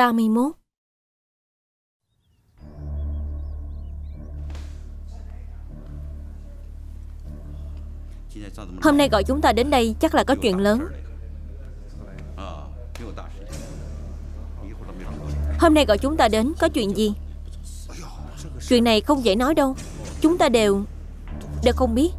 31. Hôm nay gọi chúng ta đến đây chắc là có chuyện lớn. Hôm nay gọi chúng ta đến có chuyện gì? Chuyện này không dễ nói đâu. Chúng ta đều không biết.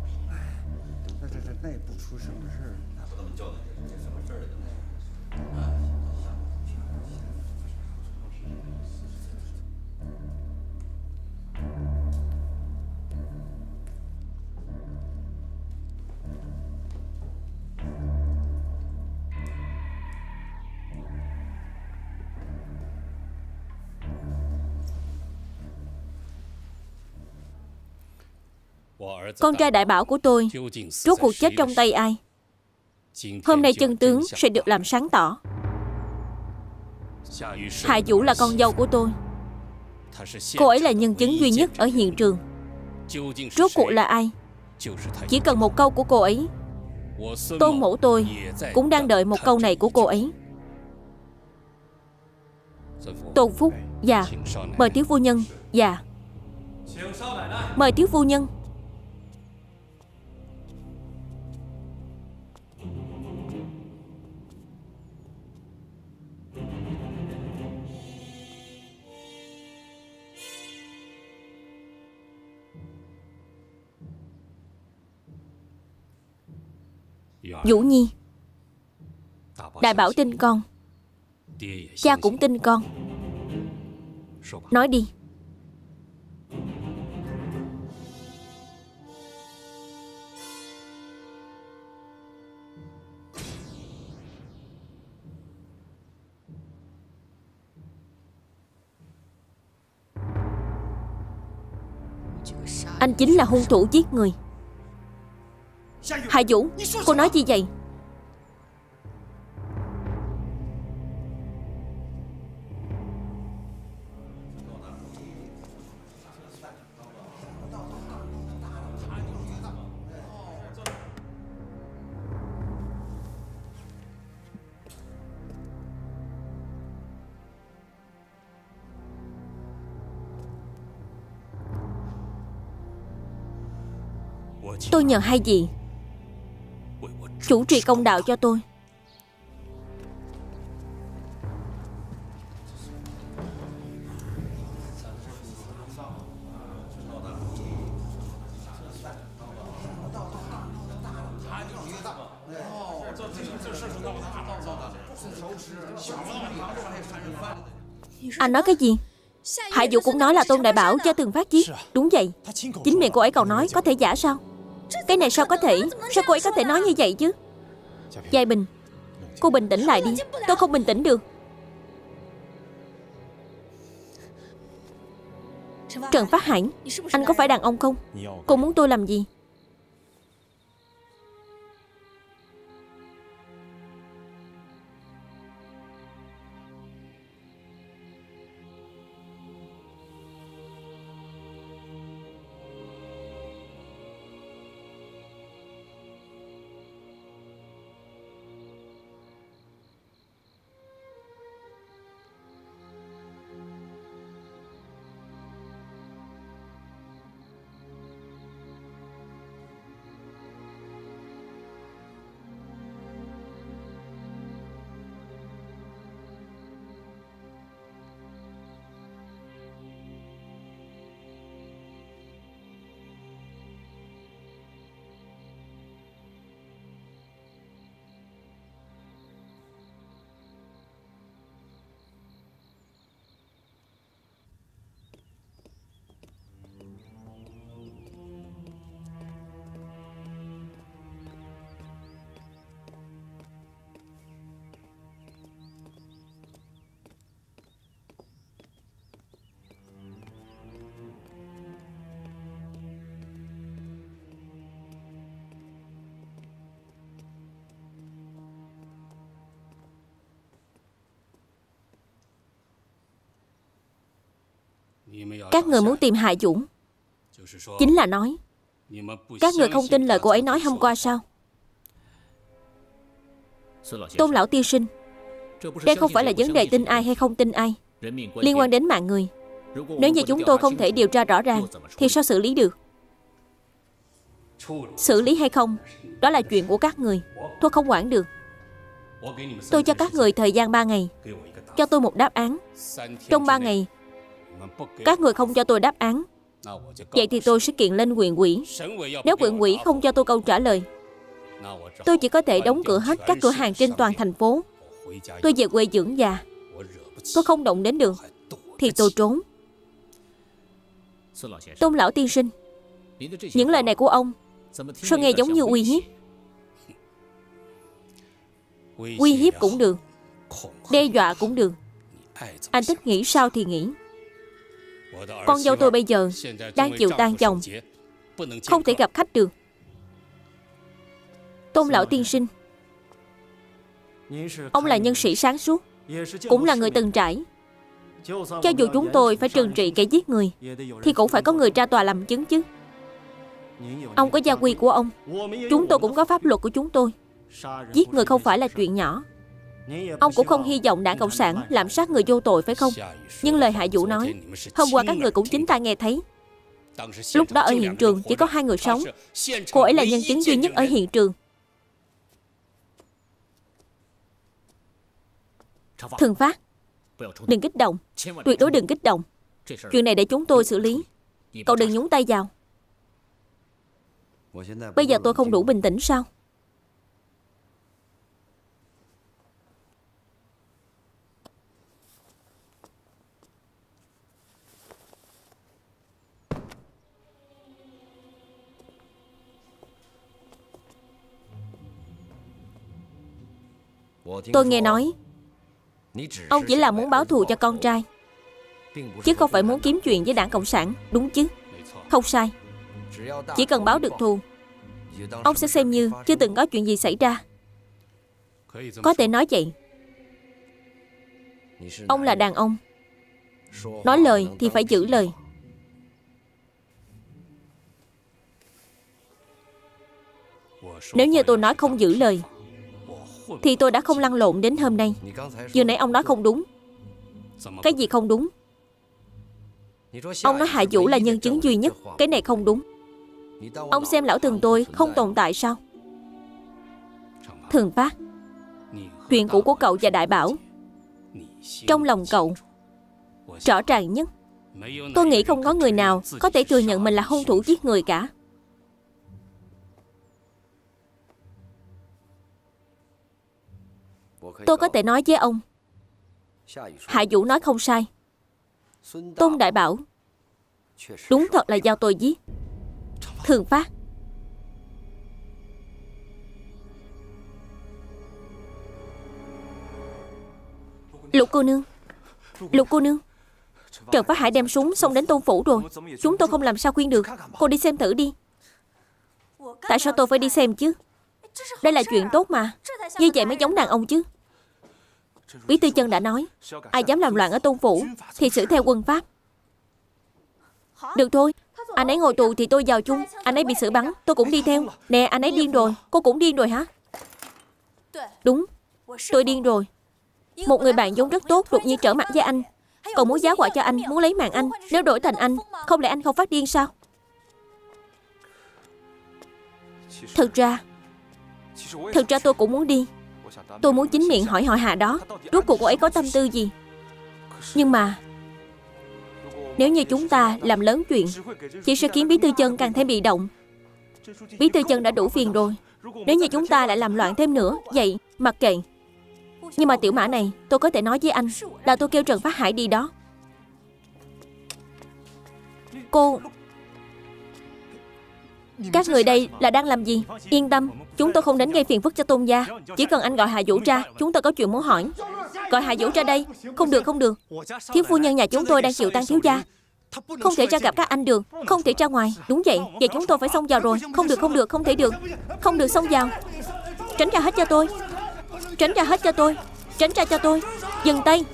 Con trai đại bảo của tôi rốt cuộc chết trong tay ai? Hôm nay chân tướng sẽ được làm sáng tỏ. Hạ Vũ là con dâu của tôi. Cô ấy là nhân chứng duy nhất ở hiện trường. Rốt cuộc là ai? Chỉ cần một câu của cô ấy. Tôn mẫu tôi cũng đang đợi một câu này của cô ấy. Tôn Phúc, dạ. Mời thiếu phu nhân, dạ. Mời thiếu phu nhân. Vũ Nhi, đại bảo tin con, cha cũng tin con. Nói đi. Anh chính là hung thủ giết người. Hạ Vũ, cô nói gì vậy? Tôi nhờ hai vị chủ trì công đạo cho tôi. Anh nói cái gì? Hạ Vũ cũng nói là Tôn đại bảo cho Tường Phát giết. Đúng vậy. Chính miệng cô ấy còn nói, có thể giả sao? Cái này sao có thể? Sao cô ấy có thể nói như vậy chứ? Giai Bình, cô bình tĩnh lại đi. Tôi không bình tĩnh được. Trần Phát Hải, anh có phải đàn ông không? Cô muốn tôi làm gì? Các người muốn tìm Hạ Vũ, chính là nói các người không tin lời cô ấy nói hôm qua sao? Tôn lão tiên sinh, Đây không phải là vấn đề tin ai hay không tin ai, liên quan đến mạng người. Nếu như chúng tôi không thể điều tra rõ ràng thì sao xử lý được? Xử lý hay không, đó là chuyện của các người, tôi không quản được. Tôi cho các người thời gian 3 ngày, cho tôi một đáp án. Trong 3 ngày các người không cho tôi đáp án, vậy thì tôi sẽ kiện lên huyện ủy. Nếu huyện ủy không cho tôi câu trả lời, tôi chỉ có thể đóng cửa hết các cửa hàng trên toàn thành phố. Tôi về quê dưỡng già, tôi không động đến được thì tôi trốn. Tôn lão tiên sinh, những lời này của ông sao nghe giống như uy hiếp? Uy hiếp cũng được, đe dọa cũng được, anh thích nghĩ sao thì nghĩ. Con dâu tôi bây giờ đang chịu tang chồng, không thể gặp khách được. Tôn lão tiên sinh, ông là nhân sĩ sáng suốt, cũng là người từng trải. Cho dù chúng tôi phải trừng trị kẻ giết người thì cũng phải có người ra tòa làm chứng chứ. Ông có gia quy của ông, chúng tôi cũng có pháp luật của chúng tôi. Giết người không phải là chuyện nhỏ. Ông cũng không hy vọng Đảng Cộng sản lạm sát người vô tội phải không? Nhưng lời Hạ Vũ nói hôm qua các người cũng chính tai nghe thấy. Lúc đó ở hiện trường chỉ có 2 người sống, cô ấy là nhân chứng duy nhất ở hiện trường. Thường Phát, đừng kích động, tuyệt đối đừng kích động. Chuyện này để chúng tôi xử lý, cậu đừng nhúng tay vào. Bây giờ tôi không đủ bình tĩnh sao? Tôi nghe nói ông chỉ là muốn báo thù cho con trai, chứ không phải muốn kiếm chuyện với Đảng Cộng sản, đúng chứ? Không sai. Chỉ cần báo được thù, ông sẽ xem như chưa từng có chuyện gì xảy ra. Có thể nói vậy. Ông là đàn ông, nói lời thì phải giữ lời. Nếu như tôi nói không giữ lời thì tôi đã không lăn lộn đến hôm nay. Vừa nãy ông nói không đúng. Cái gì không đúng? Ông nói Hạ Vũ là nhân chứng duy nhất, cái này không đúng. Ông xem lão Thường tôi không tồn tại sao? Thường Phát, chuyện cũ của cậu và Đại Bảo trong lòng cậu rõ ràng nhất. Tôi nghĩ không có người nào có thể thừa nhận mình là hung thủ giết người cả. Tôi có thể nói với ông, Hạ Vũ nói không sai. Tôn Đại Bảo đúng thật là do tôi giết. Thường Phát, Lục cô nương, Lục cô nương, Trần Phát Hải đem súng xông đến Tôn phủ rồi. Chúng tôi không làm sao khuyên được. Cô đi xem thử đi. Tại sao tôi phải đi xem chứ? Đây là chuyện tốt mà. Như vậy mới giống đàn ông chứ. Bí thư Trần đã nói, ai dám làm loạn ở Tôn phủ thì xử theo quân pháp. Được thôi, anh ấy ngồi tù thì tôi vào chung. Anh ấy bị xử bắn, tôi cũng đi theo. Nè, anh ấy điên rồi. Cô cũng điên rồi hả? Đúng, tôi điên rồi. Một người bạn vốn rất tốt đột nhiên trở mặt với anh, còn muốn giá họa cho anh, muốn lấy mạng anh. Nếu đổi thành anh, không lẽ anh không phát điên sao? Thực ra tôi cũng muốn đi. Tôi muốn chính miệng hỏi Hạ đó, rốt cuộc cô ấy có tâm tư gì. Nhưng mà nếu như chúng ta làm lớn chuyện chỉ sẽ khiến Bí thư Trần càng thêm bị động. Bí thư Trần đã đủ phiền rồi, nếu như chúng ta lại làm loạn thêm nữa, vậy mặc kệ. Nhưng mà tiểu mã này, tôi có thể nói với anh là tôi kêu Trần Phát Hải đi đó. Cô, các người đây là đang làm gì? Yên tâm, chúng tôi không đến gây phiền phức cho Tôn gia. Chỉ cần anh gọi Hạ Vũ ra, chúng tôi có chuyện muốn hỏi. Gọi Hạ Vũ ra đây. Không được, không được. Thiếu phu nhân nhà chúng tôi đang chịu tang thiếu gia, không thể ra gặp các anh được, không thể ra ngoài. Đúng vậy, vậy chúng tôi phải xông vào rồi. Không được, không được, không thể được. Không được xông vào. Tránh ra hết cho tôi. Tránh ra hết cho tôi. Tránh ra cho tôi. Dừng tay.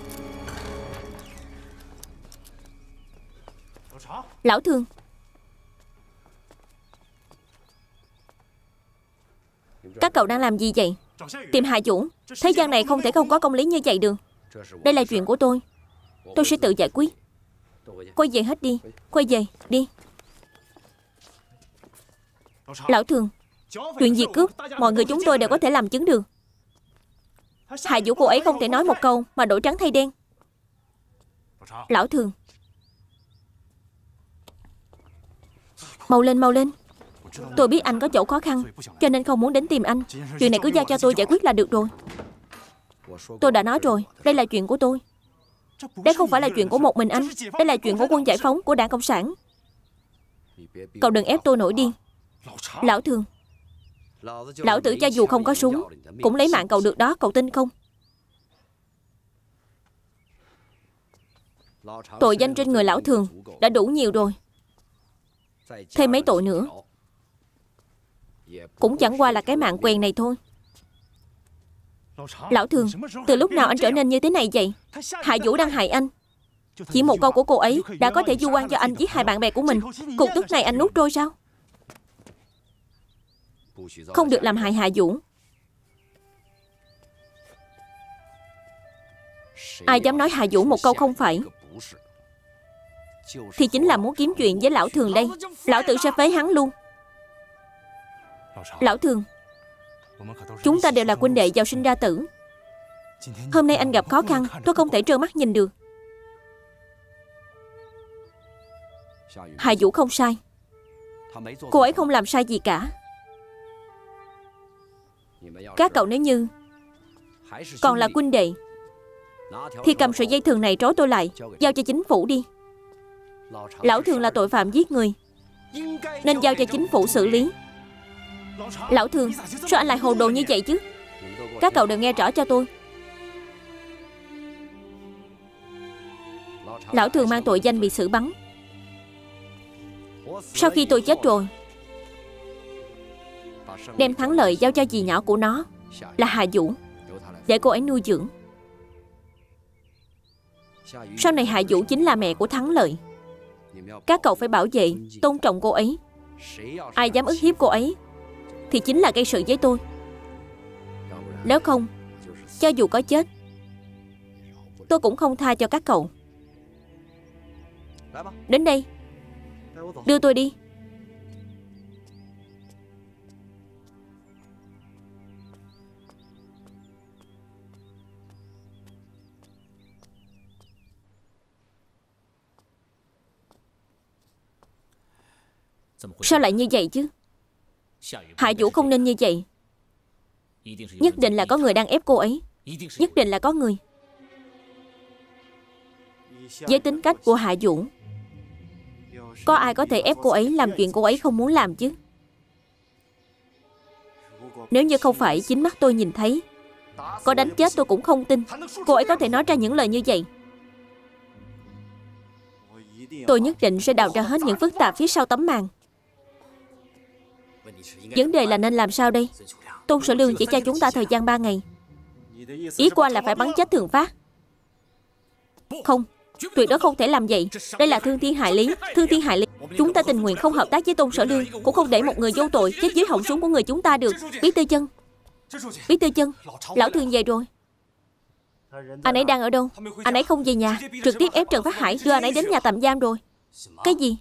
Lão Thường, các cậu đang làm gì vậy? Tìm Hạ Vũ. Thế gian này không thể không có công lý như vậy được. Đây là chuyện của tôi. Tôi sẽ tự giải quyết. Quay về hết đi. Quay về đi. Lão Thường, chuyện gì cướp mọi người chúng tôi đều có thể làm chứng được. Hạ Vũ cô ấy không thể nói một câu mà đổi trắng thay đen. Lão Thường, mau lên, mau lên. Tôi biết anh có chỗ khó khăn cho nên không muốn đến tìm anh. Chuyện này cứ giao cho tôi giải quyết là được rồi. Tôi đã nói rồi, đây là chuyện của tôi. Đây không phải là chuyện của một mình anh. Đây là chuyện của quân giải phóng, của Đảng Cộng sản. Cậu đừng ép tôi nổi điên. Lão Thường, lão tử cho dù không có súng cũng lấy mạng cậu được đó, cậu tin không? Tội danh trên người Lão Thường đã đủ nhiều rồi, thêm mấy tội nữa cũng chẳng qua là cái mạng quen này thôi. Lão Thường, từ lúc nào anh trở nên như thế này vậy? Hạ Vũ đang hại anh. Chỉ một câu của cô ấy đã có thể vu oan cho anh giết hại bạn bè của mình. Cục tức này anh nuốt trôi sao? Không được làm hại Hạ Vũ. Ai dám nói Hạ Vũ một câu không phải thì chính là muốn kiếm chuyện với Lão Thường đây. Lão tử sẽ phế hắn luôn. Lão Thường, chúng ta đều là huynh đệ giàu sinh ra tử. Hôm nay anh gặp khó khăn, tôi không thể trơ mắt nhìn được. Hạ Vũ không sai. Cô ấy không làm sai gì cả. Các cậu nếu như còn là huynh đệ thì cầm sợi dây thừng này trói tôi lại, giao cho chính phủ đi. Lão Thường là tội phạm giết người, nên giao cho chính phủ xử lý. Lão Thường, sao anh lại hồ đồ như vậy chứ? Các cậu đều nghe rõ cho tôi. Lão Thường mang tội danh bị xử bắn. Sau khi tôi chết rồi, đem thắng lợi giao cho dì nhỏ của nó là Hạ Vũ, để cô ấy nuôi dưỡng. Sau này Hạ Vũ chính là mẹ của thắng lợi. Các cậu phải bảo vệ, tôn trọng cô ấy. Ai dám ức hiếp cô ấy thì chính là gây sự với tôi. Nếu không, cho dù có chết, tôi cũng không tha cho các cậu. Đến đây, đưa tôi đi. Sao lại như vậy chứ? Hạ Vũ không nên như vậy. Nhất định là có người đang ép cô ấy. Nhất định là có người. Với tính cách của Hạ Vũ, có ai có thể ép cô ấy làm chuyện cô ấy không muốn làm chứ? Nếu như không phải chính mắt tôi nhìn thấy, có đánh chết tôi cũng không tin cô ấy có thể nói ra những lời như vậy. Tôi nhất định sẽ đào ra hết những phức tạp phía sau tấm màn. Vấn đề là nên làm sao đây? Tôn Sở Lương chỉ cho chúng ta thời gian 3 ngày. Ý qua là phải bắn chết Thường Phát. Không, tuyệt đối không thể làm vậy. Đây là thương thiên hại lý, thương thiên hại lý. Chúng ta tình nguyện không hợp tác với Tôn Sở Lương, cũng không để một người vô tội chết dưới họng súng của người chúng ta được. Bí Tư Chân, Bí Tư Chân, Lão Thường về rồi. Anh ấy đang ở đâu? Anh ấy không về nhà, trực tiếp ép Trần Phát Hải đưa anh ấy đến nhà tạm giam rồi. Cái gì?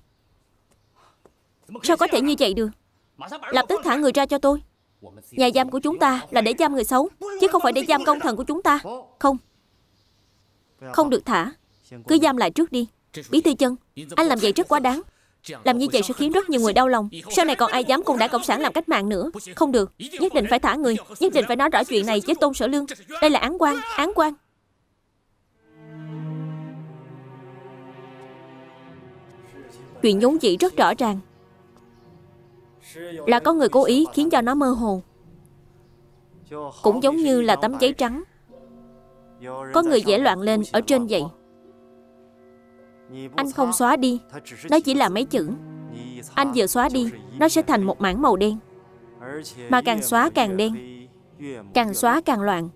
Sao có thể như vậy được? Lập tức thả người ra cho tôi. Nhà giam của chúng ta là để giam người xấu, chứ không phải để giam công thần của chúng ta. Không, không được thả. Cứ giam lại trước đi. Bí Thư Trần, anh làm vậy rất quá đáng. Làm như vậy sẽ khiến rất nhiều người đau lòng. Sau này còn ai dám cùng Đảng Cộng sản làm cách mạng nữa? Không được, nhất định phải thả người. Nhất định phải nói rõ chuyện này với Tôn Sở Lương. Đây là án quan, án quan. Chuyện nhúng chỉ rất rõ ràng là có người cố ý khiến cho nó mơ hồ. Cũng giống như là tấm giấy trắng, có người vẽ loạn lên ở trên vậy. Anh không xóa đi, nó chỉ là mấy chữ. Anh vừa xóa đi, nó sẽ thành một mảng màu đen. Mà càng xóa càng đen, càng xóa càng loạn.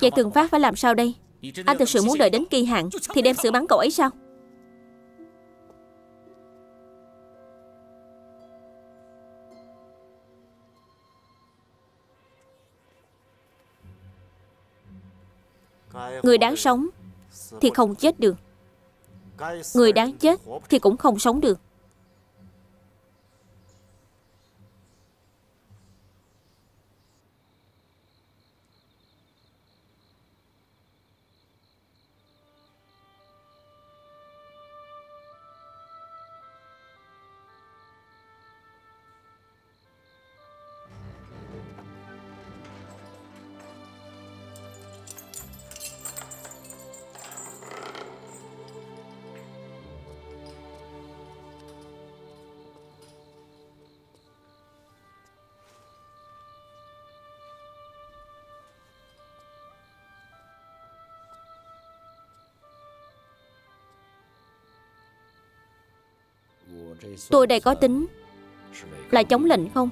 Vậy Thường Phát phải làm sao đây? Anh thực sự muốn đợi đến kỳ hạn thì đem xử bắn cậu ấy sao? Người đáng sống thì không chết được, người đáng chết thì cũng không sống được. Tôi đây có tính là chống lệnh không?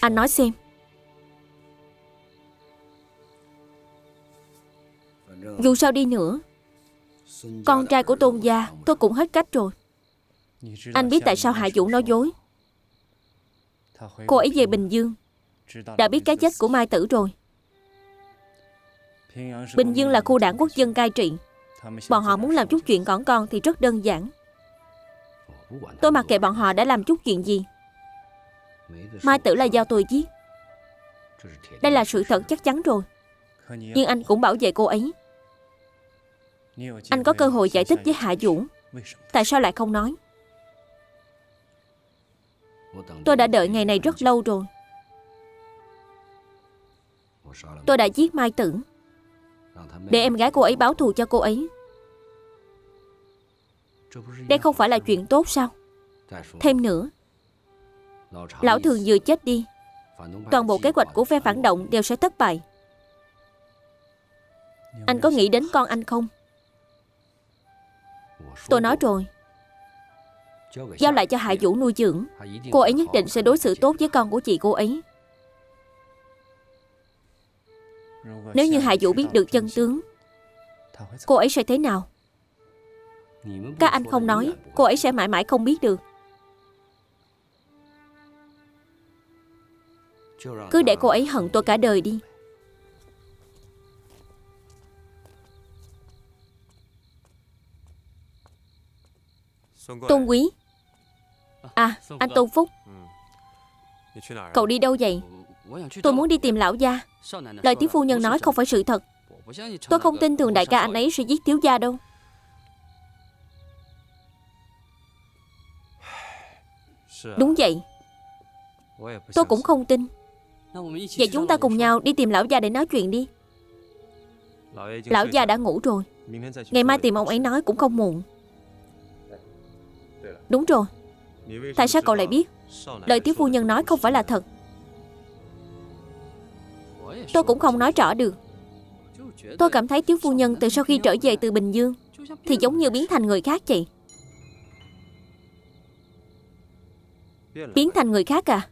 Anh nói xem. Dù sao đi nữa, con trai của Tôn gia tôi cũng hết cách rồi. Anh biết tại sao Hạ Vũ nói dối? Cô ấy về Bình Dương đã biết cái chết của Mai Tử rồi. Bình Dương là khu đảng quốc dân cai trị, bọn họ muốn làm chút chuyện cỏn con thì rất đơn giản. Tôi mặc kệ bọn họ đã làm chút chuyện gì. Mai Tử là do tôi giết, đây là sự thật chắc chắn rồi. Nhưng anh cũng bảo vệ cô ấy. Anh có cơ hội giải thích với Hạ Vũ tại sao lại không nói. Tôi đã đợi ngày này rất lâu rồi. Tôi đã giết Mai Tử để em gái cô ấy báo thù cho cô ấy. Đây không phải là chuyện tốt sao? Thêm nữa, Lão Thường vừa chết đi, toàn bộ kế hoạch của phe phản động đều sẽ thất bại. Anh có nghĩ đến con anh không? Tôi nói rồi, giao lại cho Hạ Vũ nuôi dưỡng. Cô ấy nhất định sẽ đối xử tốt với con của chị cô ấy. Nếu như Hạ Vũ biết được chân tướng, cô ấy sẽ thế nào? Các anh không nói, cô ấy sẽ mãi mãi không biết được. Cứ để cô ấy hận tôi cả đời đi. Tôn Quý, à, anh Tôn Phúc, cậu đi đâu vậy? Tôi muốn đi tìm lão gia. Lời thiếu phu nhân nói không phải sự thật. Tôi không tin thường đại ca anh ấy sẽ giết thiếu gia đâu. Đúng vậy, tôi cũng không tin. Vậy chúng ta cùng nhau đi tìm lão gia để nói chuyện đi. Lão gia đã ngủ rồi, ngày mai tìm ông ấy nói cũng không muộn. Đúng rồi, tại sao cậu lại biết? Lời thiếu phu nhân nói không phải là thật. Tôi cũng không nói rõ được. Tôi cảm thấy thiếu phu nhân từ sau khi trở về từ Bình Dương thì giống như biến thành người khác vậy. Biến thành người khác à?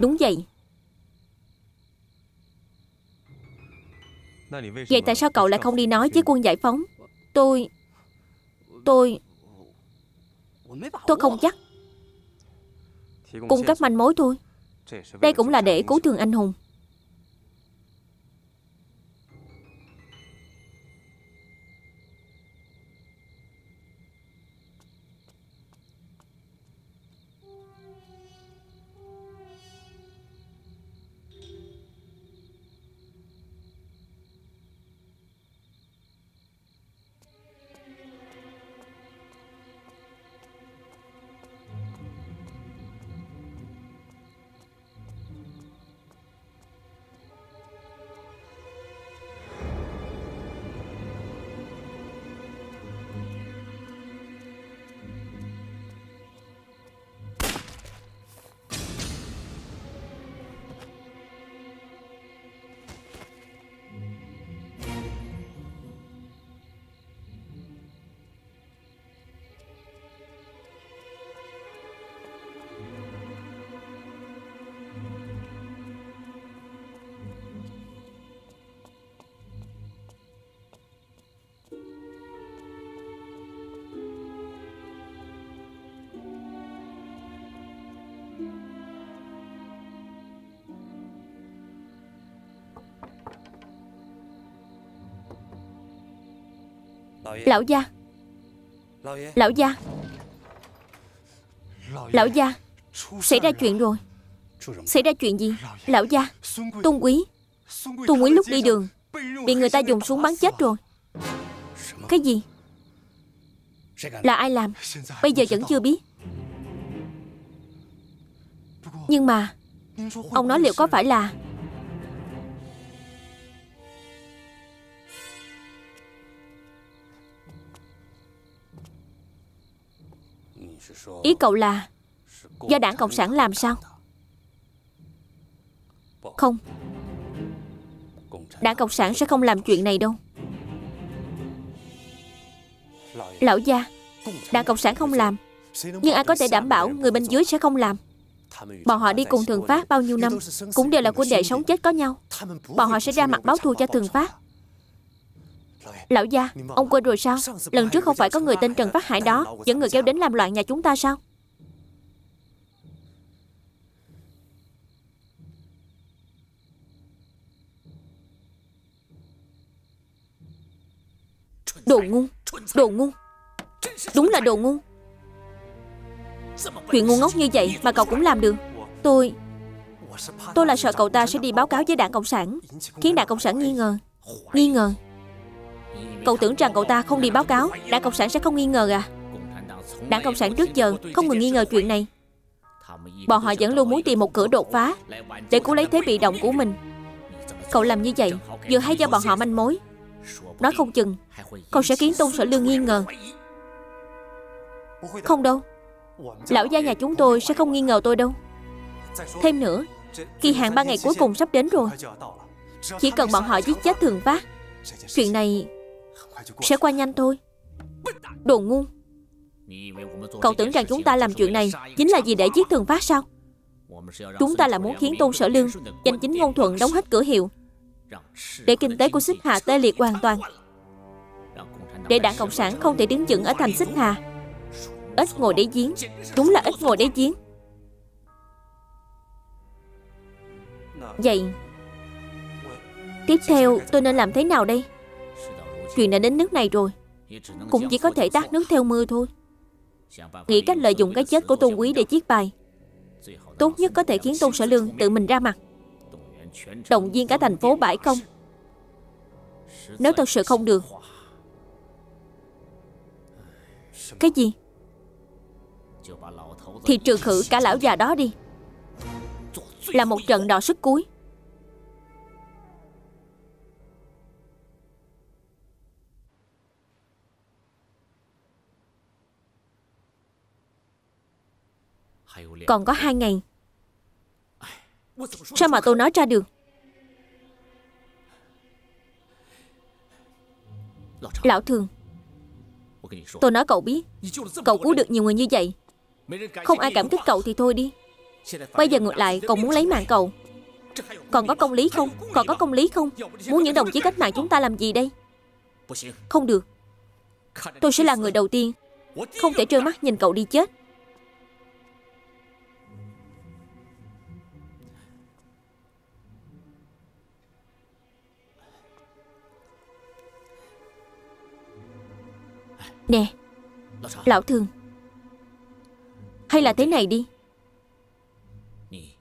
Đúng vậy. Vậy tại sao cậu lại không đi nói với quân giải phóng? Tôi không chắc. Cung cấp manh mối thôi. Đây cũng là để cứu thương anh hùng. Lão gia, lão gia, lão gia, xảy ra chuyện rồi. Xảy ra chuyện gì? Lão gia, Tôn Quý lúc đi đường bị người ta dùng súng bắn chết rồi. Cái gì? Là ai làm? Bây giờ vẫn chưa biết. Nhưng mà ông nói liệu có phải là... Ý cậu là do Đảng Cộng sản làm sao? Không, Đảng Cộng sản sẽ không làm chuyện này đâu. Lão gia, Đảng Cộng sản không làm, nhưng ai có thể đảm bảo người bên dưới sẽ không làm? Bọn họ đi cùng Thường Phát bao nhiêu năm, cũng đều là huynh đệ sống chết có nhau. Bọn họ sẽ ra mặt báo thù cho Thường Phát. Lão gia, ông quên rồi sao? Lần trước không phải có người tên Trần Phát Hải đó dẫn người kéo đến làm loạn nhà chúng ta sao? Đồ ngu, đồ ngu. Đúng là đồ ngu. Chuyện ngu ngốc như vậy mà cậu cũng làm được. Tôi là sợ cậu ta sẽ đi báo cáo với Đảng Cộng sản, khiến Đảng Cộng sản nghi ngờ. Nghi ngờ? Cậu tưởng rằng cậu ta không đi báo cáo, Đảng Cộng sản sẽ không nghi ngờ à? Đảng Cộng sản trước giờ không ngừng nghi ngờ chuyện này. Bọn họ vẫn luôn muốn tìm một cửa đột phá để cứu lấy thế bị động của mình. Cậu làm như vậy vừa hay cho bọn họ manh mối. Nói không chừng cậu sẽ khiến Tôn Sở Lương nghi ngờ. Không đâu, lão gia nhà chúng tôi sẽ không nghi ngờ tôi đâu. Thêm nữa, kỳ hạn 3 ngày cuối cùng sắp đến rồi. Chỉ cần bọn họ giết chết Thường Phát, chuyện này sẽ qua nhanh thôi. Đồ ngu. Cậu tưởng rằng chúng ta làm chuyện này chính là vì để giết Thường Phát sao? Chúng ta là muốn khiến Tôn Sở Lương danh chính ngôn thuận đóng hết cửa hiệu, để kinh tế của Xích Hà tê liệt hoàn toàn, để Đảng Cộng sản không thể đứng vững ở thành Xích Hà. Ít ngồi đáy giếng, đúng là ít ngồi đáy giếng. Vậy tiếp theo tôi nên làm thế nào đây? Chuyện đã đến nước này rồi, cũng chỉ có thể tát nước theo mưa thôi. Nghĩ cách lợi dụng cái chết của Tôn Quý để chiết bài, tốt nhất có thể khiến Tôn Sở Lương tự mình ra mặt, động viên cả thành phố bãi công. Nếu thật sự không được... Cái gì? Thì trừ khử cả lão già đó đi, là một trận đọ sức cuối. Còn có 2 ngày. Sao mà tôi nói ra được? Lão Thường, tôi nói cậu biết, cậu cứu được nhiều người như vậy, không ai cảm kích cậu thì thôi đi. Bây giờ ngược lại cậu muốn lấy mạng cậu. Còn có công lý không? Còn có công lý không? Muốn những đồng chí cách mạng chúng ta làm gì đây? Không được. Tôi sẽ là người đầu tiên không thể trơ mắt nhìn cậu đi chết. Nè, Lão Thường, hay là thế này đi,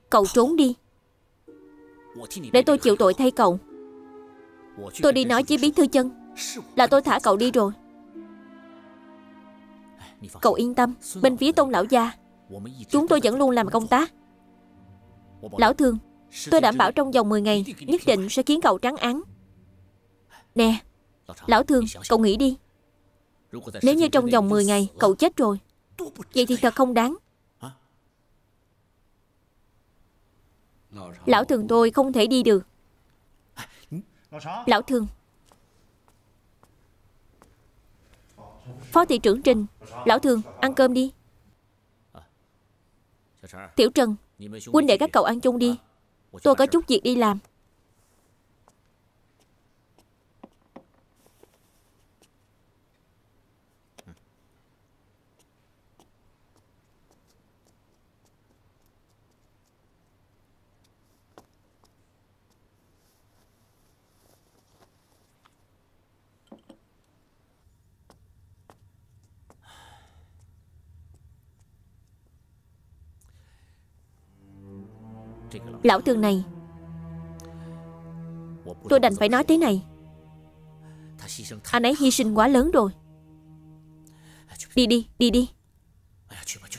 cậu trốn đi, để tôi chịu tội thay cậu. Tôi đi nói với Bí thư Trần là tôi thả cậu đi rồi. Cậu yên tâm, bên phía Tôn lão gia, chúng tôi vẫn luôn làm công tác. Lão Thường, tôi đảm bảo trong vòng 10 ngày nhất định sẽ khiến cậu trắng án. Nè, Lão Thường, cậu nghĩ đi. Nếu như trong vòng 10 ngày cậu chết rồi, vậy thì thật không đáng. Lão Thường, tôi không thể đi được. Lão Thường, Phó Thị trưởng Trình, Lão Thường, ăn cơm đi. Tiểu Trần, huynh để các cậu ăn chung đi, tôi có chút việc đi làm. Lão Thường này, tôi đành phải nói thế này. Anh ấy hy sinh quá lớn rồi. Đi đi, đi đi.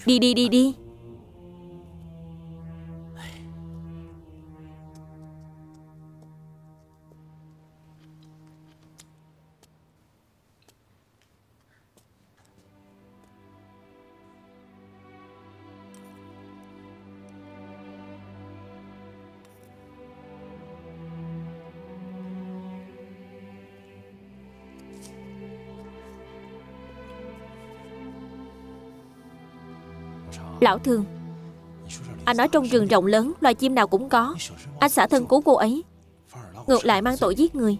Đi đi, đi đi. Lão Thường, anh nói trong rừng rộng lớn, loài chim nào cũng có. Anh xả thân cứu cô ấy, ngược lại mang tội giết người.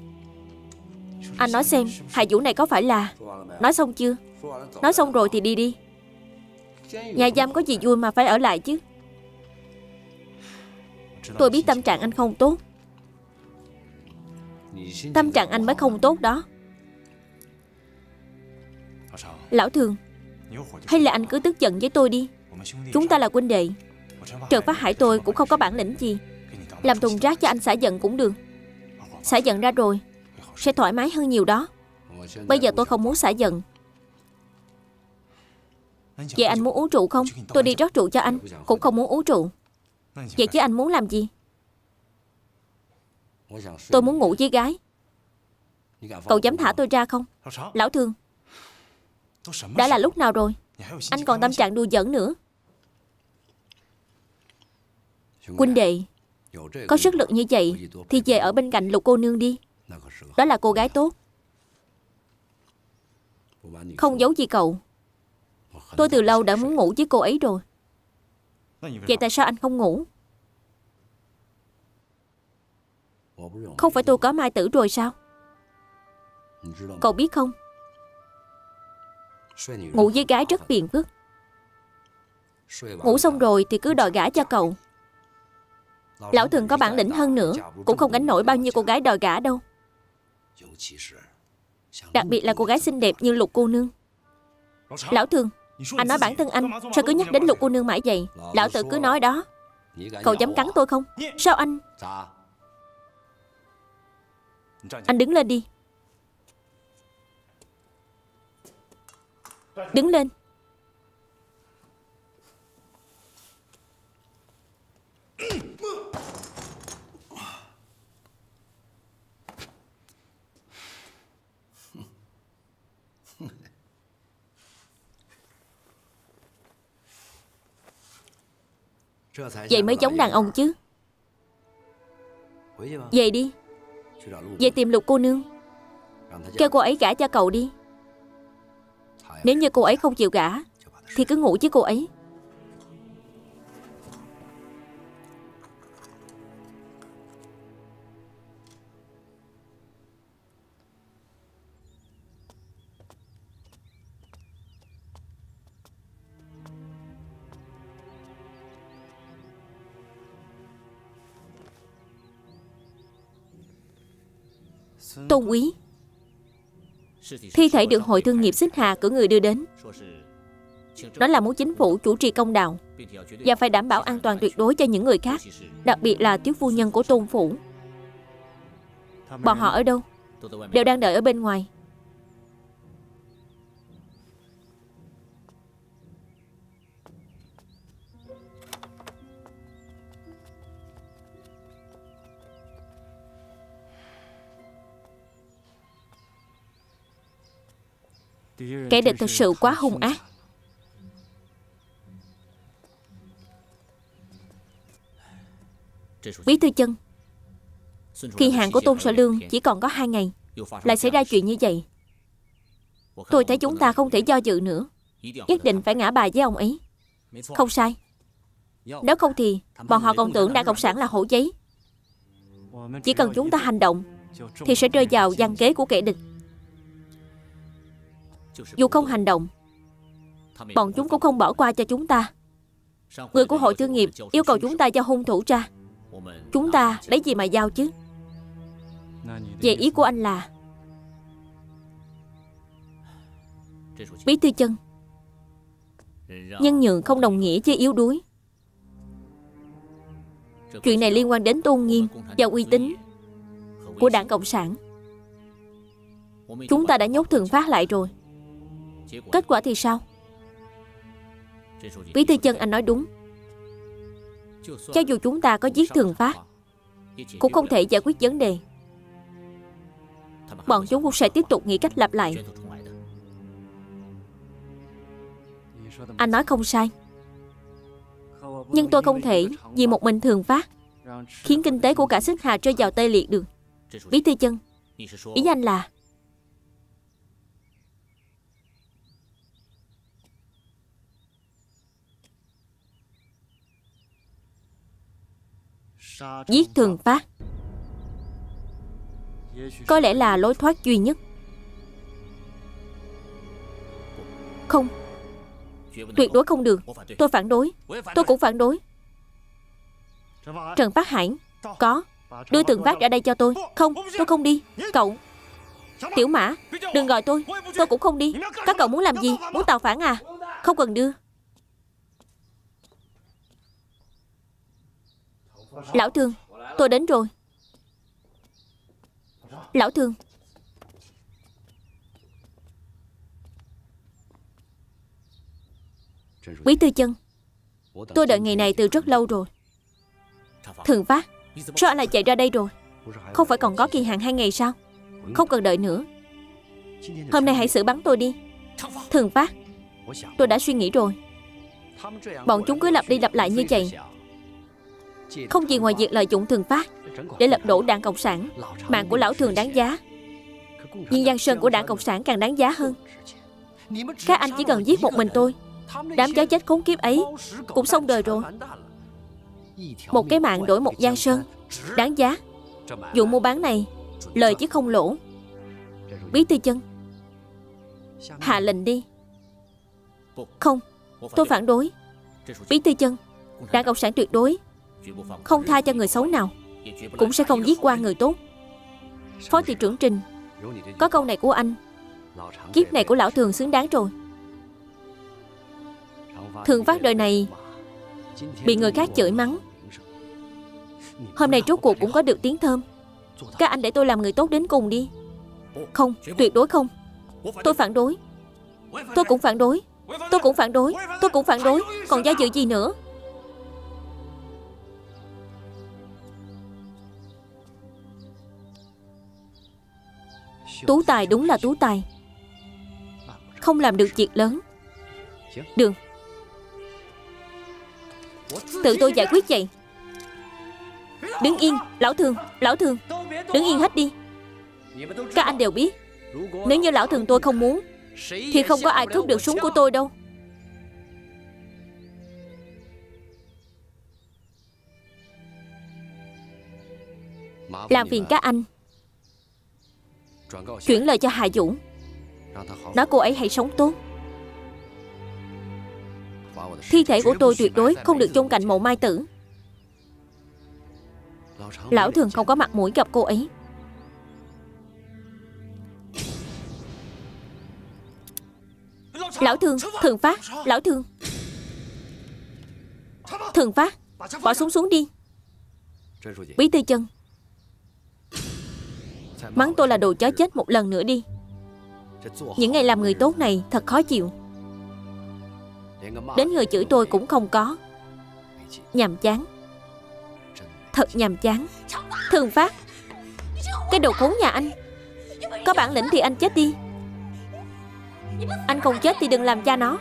Anh nói xem, Hải Vũ này có phải là... Nói xong chưa? Nói xong rồi thì đi đi. Nhà giam có gì vui mà phải ở lại chứ. Tôi biết tâm trạng anh không tốt. Tâm trạng anh mới không tốt đó. Lão Thường, hay là anh cứ tức giận với tôi đi. Chúng ta là huynh đệ. Trần Phát Hải tôi cũng không có bản lĩnh gì. Làm thùng rác cho anh xả giận cũng được. Xả giận ra rồi sẽ thoải mái hơn nhiều đó. Bây giờ tôi không muốn xả giận. Vậy anh muốn uống rượu không? Tôi đi rót rượu cho anh. Cũng không muốn uống rượu. Vậy chứ anh muốn làm gì? Tôi muốn ngủ với gái. Cậu dám thả tôi ra không? Lão Thường, đã là lúc nào rồi, anh còn tâm trạng đùa giỡn nữa. Huynh đệ, có sức lực như vậy thì về ở bên cạnh Lục cô nương đi. Đó là cô gái tốt. Không giấu gì cậu, tôi từ lâu đã muốn ngủ với cô ấy rồi. Vậy tại sao anh không ngủ? Không phải tôi có Mai Tử rồi sao? Cậu biết không, ngủ với gái rất phiền phức. Ngủ xong rồi thì cứ đòi gả cho cậu. Lão Thường có bản lĩnh hơn nữa, cũng không gánh nổi bao nhiêu cô gái đòi gả đâu. Đặc biệt là cô gái xinh đẹp như Lục cô nương. Lão Thường, anh nói bản thân anh, sao cứ nhắc đến Lục cô nương mãi vậy? Lão Tử cứ nói đó. Cậu dám cắn tôi không? Sao anh... Anh đứng lên đi. Đứng lên. Vậy mới giống đàn ông chứ. Về đi. Về tìm Lục cô nương, kêu cô ấy gả cho cậu đi. Nếu như cô ấy không chịu gả thì cứ ngủ với cô ấy. Tôn Quý, thi thể được Hội Thương nghiệp Xích Hà cử người đưa đến. Đó là muốn chính phủ chủ trì công đạo và phải đảm bảo an toàn tuyệt đối cho những người khác, đặc biệt là thiếu phu nhân của Tôn phủ. Bọn họ ở đâu? Đều đang đợi ở bên ngoài. Kẻ địch thật sự quá hung ác. Bí thư Trần, kỳ hạn của Tôn Sở Lương chỉ còn có 2 ngày, lại xảy ra chuyện như vậy. Tôi thấy chúng ta không thể do dự nữa, nhất định phải ngã bài với ông ấy. Không sai. Nếu không thì bọn họ còn tưởng Đảng Cộng sản là hổ giấy. Chỉ cần chúng ta hành động thì sẽ rơi vào gian kế của kẻ địch. Dù không hành động, bọn chúng cũng không bỏ qua cho chúng ta. Người của Hội Thương nghiệp yêu cầu chúng ta giao hung thủ ra. Chúng ta lấy gì mà giao chứ? Vậy ý của anh là... Bí thư Trần, nhân nhượng không đồng nghĩa với yếu đuối. Chuyện này liên quan đến tôn nghiêm và uy tín của Đảng Cộng sản. Chúng ta đã nhốt Thường Phát lại rồi. Kết quả thì sao? Bí thư Trần, anh nói đúng. Cho dù chúng ta có giết Thường Phát cũng không thể giải quyết vấn đề. Bọn chúng cũng sẽ tiếp tục nghĩ cách lặp lại. Anh nói không sai. Nhưng tôi không thể vì một mình Thường Phát khiến kinh tế của cả Xích Hà rơi vào tê liệt được. Bí thư Trần, ý anh là giết Thường Phát có lẽ là lối thoát duy nhất. Không, tuyệt đối không được. Tôi phản đối. Tôi cũng phản đối. Trần Phát Hải, có đưa Thường Phát ra đây cho tôi. Không, tôi không đi. Cậu Tiểu Mã, đừng gọi tôi. Tôi cũng không đi. Các cậu muốn làm gì? Muốn tạo phản à? Không cần đưa. Lão Thường, tôi đến rồi. Lão Thường, Bí thư Trần, tôi đợi ngày này từ rất lâu rồi. Thường Phát, sao anh lại chạy ra đây rồi? Không phải còn có kỳ hạn 2 ngày sao? Không cần đợi nữa. Hôm nay hãy xử bắn tôi đi. Thường Phát, tôi đã suy nghĩ rồi. Bọn chúng cứ lặp đi lặp lại như vậy, không gì ngoài việc lợi dụng Thường Phát để lật đổ Đảng Cộng sản. Mạng của Lão Thường đáng giá, nhưng giang sơn của Đảng Cộng sản càng đáng giá hơn. Các anh chỉ cần giết một mình tôi, đám chó chết khốn kiếp ấy cũng xong đời rồi. Một cái mạng đổi một giang sơn, đáng giá. Vụ mua bán này lời chứ không lỗ. Bí thư Trần, hạ lệnh đi. Không, tôi phản đối. Bí thư Trần, Đảng Cộng sản tuyệt đối không tha cho người xấu nào, cũng sẽ không giết qua người tốt. Phó thị trưởng Trình, có câu này của anh, kiếp này của Lão Thường xứng đáng rồi. Thường Phát đời này bị người khác chửi mắng, hôm nay rốt cuộc cũng có được tiếng thơm. Các anh để tôi làm người tốt đến cùng đi. Không, tuyệt đối không. Tôi phản đối. Tôi cũng phản đối. Tôi cũng phản đối. Tôi cũng phản đối. Còn do dự gì nữa? Tú tài đúng là tú tài, không làm được việc lớn. Được, tự tôi giải quyết vậy. Đứng yên. Lão Thường, Lão Thường, đứng yên hết đi. Các anh đều biết, nếu như Lão Thường tôi không muốn thì không có ai cướp được súng của tôi đâu. Làm phiền các anh chuyển lời cho Hạ Vũ, nói cô ấy hãy sống tốt. Thi thể của tôi tuyệt đối không được chôn cạnh mộ Mai Tử. Lão Thường không có mặt mũi gặp cô ấy. Lão Thường, Thường Phát, Lão Thường, Thường Phát, bỏ súng xuống đi. Bí thư Trần, mắng tôi là đồ chó chết một lần nữa đi. Những ngày làm người tốt này thật khó chịu. Đến người chửi tôi cũng không có. Nhàm chán, thật nhàm chán. Thường Phát, cái đồ khốn nhà anh, có bản lĩnh thì anh chết đi. Anh không chết thì đừng làm cha nó.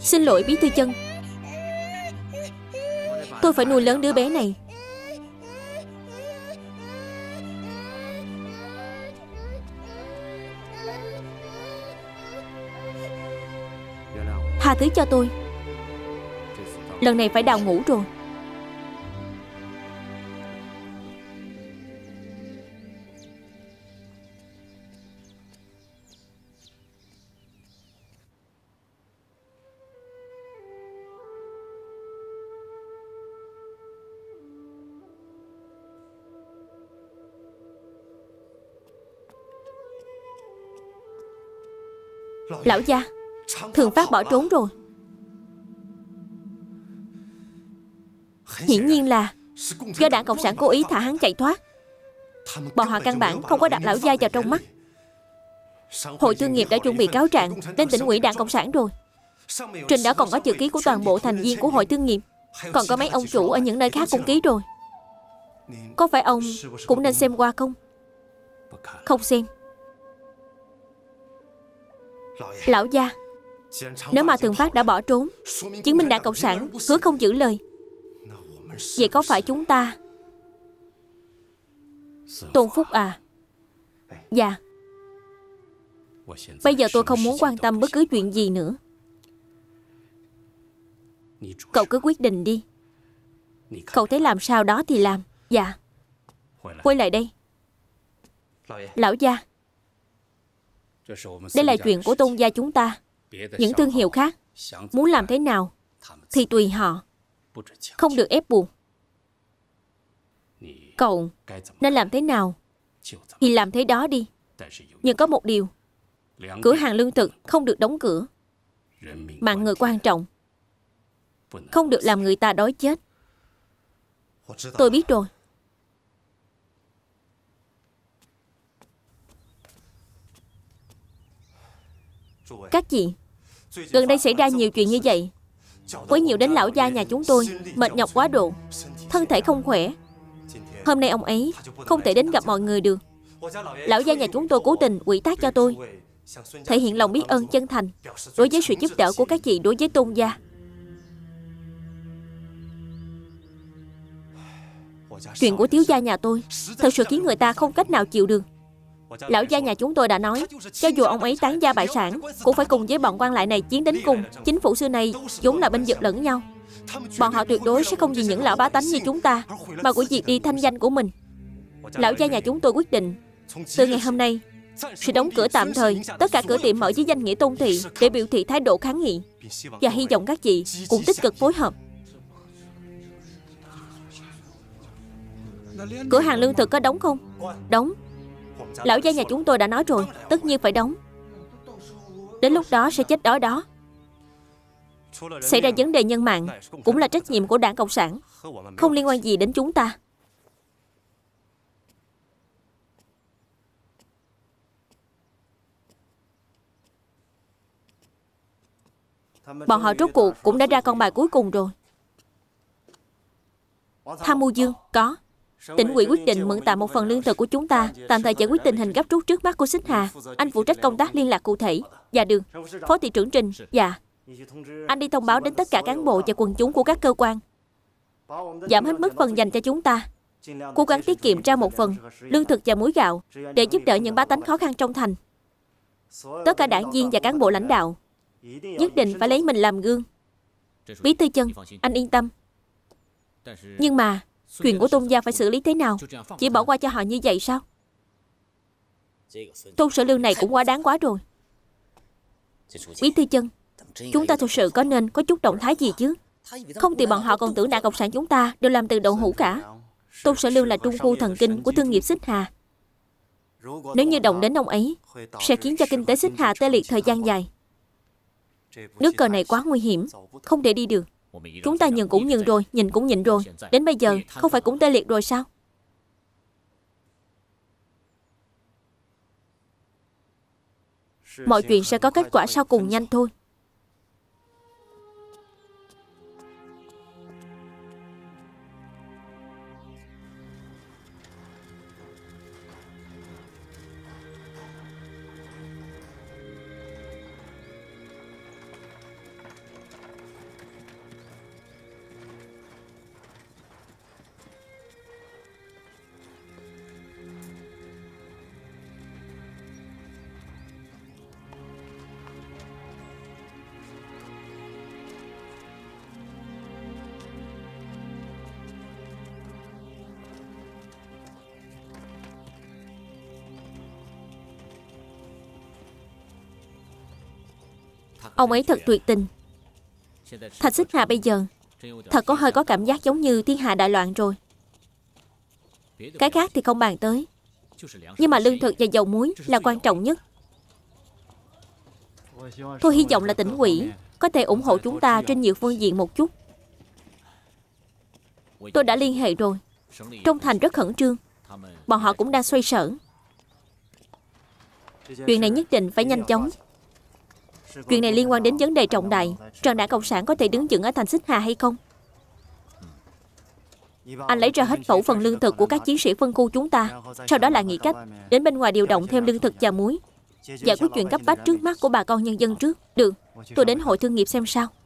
Xin lỗi Bí thư Trần, tôi phải nuôi lớn đứa bé này. Tha thứ cho tôi. Lần này phải đào ngũ rồi. Lão gia, Thường Phát bỏ trốn rồi. Hiển nhiên là do Đảng Cộng sản cố ý thả hắn chạy thoát. Bọn họ căn bản không có đặt lão gia vào trong mắt. Hội Thương nghiệp đã chuẩn bị cáo trạng đến Tỉnh ủy Đảng Cộng sản rồi. Trên đó còn có chữ ký của toàn bộ thành viên của Hội Thương nghiệp. Còn có mấy ông chủ ở những nơi khác cũng ký rồi. Có phải ông cũng nên xem qua không? Không xem. Lão gia, nếu mà Thường Phát đã bỏ trốn, chứng minh Đảng Cộng sản hứa không giữ lời, vậy có phải chúng ta... Tôn Phúc à? Dạ. Bây giờ tôi không muốn quan tâm bất cứ chuyện gì nữa. Cậu cứ quyết định đi. Cậu thấy làm sao đó thì làm. Dạ. Quay lại đây. Lão gia, đây là chuyện của Tôn gia chúng ta. Những thương hiệu khác muốn làm thế nào thì tùy họ, không được ép buộc. Cậu nên làm thế nào thì làm thế đó đi. Nhưng có một điều, cửa hàng lương thực không được đóng cửa. Mạng người quan trọng, không được làm người ta đói chết. Tôi biết rồi. Các chị, gần đây xảy ra nhiều chuyện như vậy, quấy nhiều đến lão gia nhà chúng tôi mệt nhọc quá độ, thân thể không khỏe. Hôm nay ông ấy không thể đến gặp mọi người được. Lão gia nhà chúng tôi cố tình ủy thác cho tôi, thể hiện lòng biết ơn chân thành đối với sự giúp đỡ của các chị đối với Tôn gia. Chuyện của thiếu gia nhà tôi thật sự khiến người ta không cách nào chịu được. Lão gia nhà chúng tôi đã nói, cho dù ông ấy tán gia bại sản cũng phải cùng với bọn quan lại này chiến đến cùng. Chính phủ xưa nay vốn là binh vực lẫn nhau. Bọn họ tuyệt đối sẽ không vì những lão bá tánh như chúng ta mà của việc đi thanh danh của mình. Lão gia nhà chúng tôi quyết định, từ ngày hôm nay sẽ đóng cửa tạm thời tất cả cửa tiệm mở với danh nghĩa Tôn thị, để biểu thị thái độ kháng nghị. Và hy vọng các chị cũng tích cực phối hợp. Cửa hàng lương thực có đóng không? Đóng. Lão gia nhà chúng tôi đã nói rồi, tất nhiên phải đóng. Đến lúc đó sẽ chết đói đó. Xảy ra vấn đề nhân mạng cũng là trách nhiệm của Đảng Cộng sản, không liên quan gì đến chúng ta. Bọn họ rốt cuộc cũng đã ra con bài cuối cùng rồi. Tham mưu Dương có. Tỉnh ủy quyết định mượn tạm một phần lương thực của chúng ta, tạm thời giải quyết tình hình gấp rút trước mắt của Xích Hà. Anh phụ trách công tác liên lạc cụ thể. Dạ được. Phó Thị trưởng Trình. Dạ. Anh đi thông báo đến tất cả cán bộ và quần chúng của các cơ quan, giảm hết mức phần dành cho chúng ta, cố gắng tiết kiệm ra một phần lương thực và muối gạo để giúp đỡ những bá tánh khó khăn trong thành. Tất cả đảng viên và cán bộ lãnh đạo nhất định phải lấy mình làm gương. Bí thư Trần, anh yên tâm. Nhưng mà chuyện của Tôn gia phải xử lý thế nào? Chỉ bỏ qua cho họ như vậy sao? Tôn Sở Lương này cũng quá đáng quá rồi. Bí thư Trần, chúng ta thực sự có nên có chút động thái gì chứ? Không thì bọn họ còn tưởng Đảng Cộng sản chúng ta đều làm từ đậu hũ cả. Tôn Sở Lương là trung khu thần kinh của thương nghiệp Xích Hà. Nếu như động đến ông ấy, sẽ khiến cho kinh tế Xích Hà tê liệt thời gian dài. Nước cờ này quá nguy hiểm, không thể đi được. Chúng ta nhường cũng nhường rồi, nhìn cũng nhịn rồi, đến bây giờ không phải cũng tê liệt rồi sao? Mọi chuyện sẽ có kết quả sau cùng nhanh thôi. Ông ấy thật tuyệt tình. Thạch Xích Hà bây giờ thật có hơi có cảm giác giống như thiên hạ đại loạn rồi. Cái khác thì không bàn tới, nhưng mà lương thực và dầu muối là quan trọng nhất. Tôi hy vọng là tỉnh ủy có thể ủng hộ chúng ta trên nhiều phương diện một chút. Tôi đã liên hệ rồi. Trong thành rất khẩn trương, bọn họ cũng đang xoay sở. Chuyện này nhất định phải nhanh chóng. Chuyện này liên quan đến vấn đề trọng đại. Trần Đảng Cộng sản có thể đứng vững ở thành Xích Hà hay không? Anh lấy ra hết khẩu phần lương thực của các chiến sĩ phân khu chúng ta, sau đó là nghĩ cách đến bên ngoài điều động thêm lương thực và muối, giải quyết chuyện cấp bách trước mắt của bà con nhân dân trước. Được, tôi đến hội thương nghiệp xem sao.